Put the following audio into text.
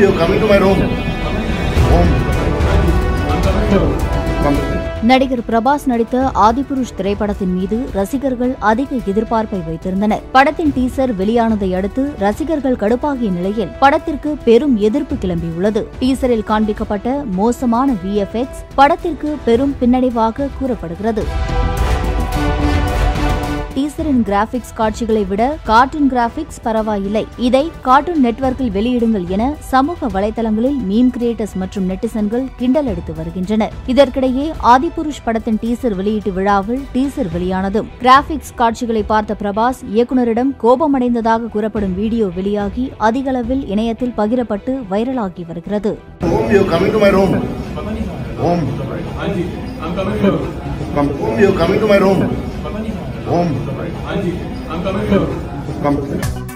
hope you're coming to my room. நடிகர் பிரபாஸ் நடித்த ஆதிபுருஷ் திரைப்படத்தின் மீது ரசிகர்கள் அதிக எதிர்பார்ப்பை வைத்திருந்தனர். படத்தின் டீசர் வெளியானதை அடுத்து ரசிகர்கள் கடுப்பாகிய நிலையில் படத்திற்கு பெரும் எதிர்ப்பு கிளம்பியுள்ளது. டீசரில் காண்பிக்கப்பட்ட மோசமான VFX படத்திற்கு பெரும் பின்னடைவாக கூறப்படுகிறது. டீசரின் கிராபிக்ஸ் காட்சிகளை விட கார்ட்டூன் கிராபிக்ஸ் பரவாயில்லை, இதை கார்ட்டூன் நெட்வொர்க்கில் வெளியிடுங்கள் என சமூக வலைதளங்களில் மீம் கிரியேட்டர்ஸ் மற்றும் நெட்டிசன்கள் கிண்டல் அடித்து வருகின்றனர். இதற்கிடையே ஆதிபுருஷ் படத்தின் டீசர் வெளியீட்டு விழாவில் டீசர் வெளியானதும் கிராபிக்ஸ் காட்சிகளை பார்த்த பிரபாஸ் இயக்குநரிடம் கோபமடைந்ததாக கூறப்படும் வீடியோ வெளியாகி அதிகளவில் இணையத்தில் பகிரப்பட்டு வைரலாகி வருகிறது. Om, I'm coming to my room. Anji, I'm coming to your room.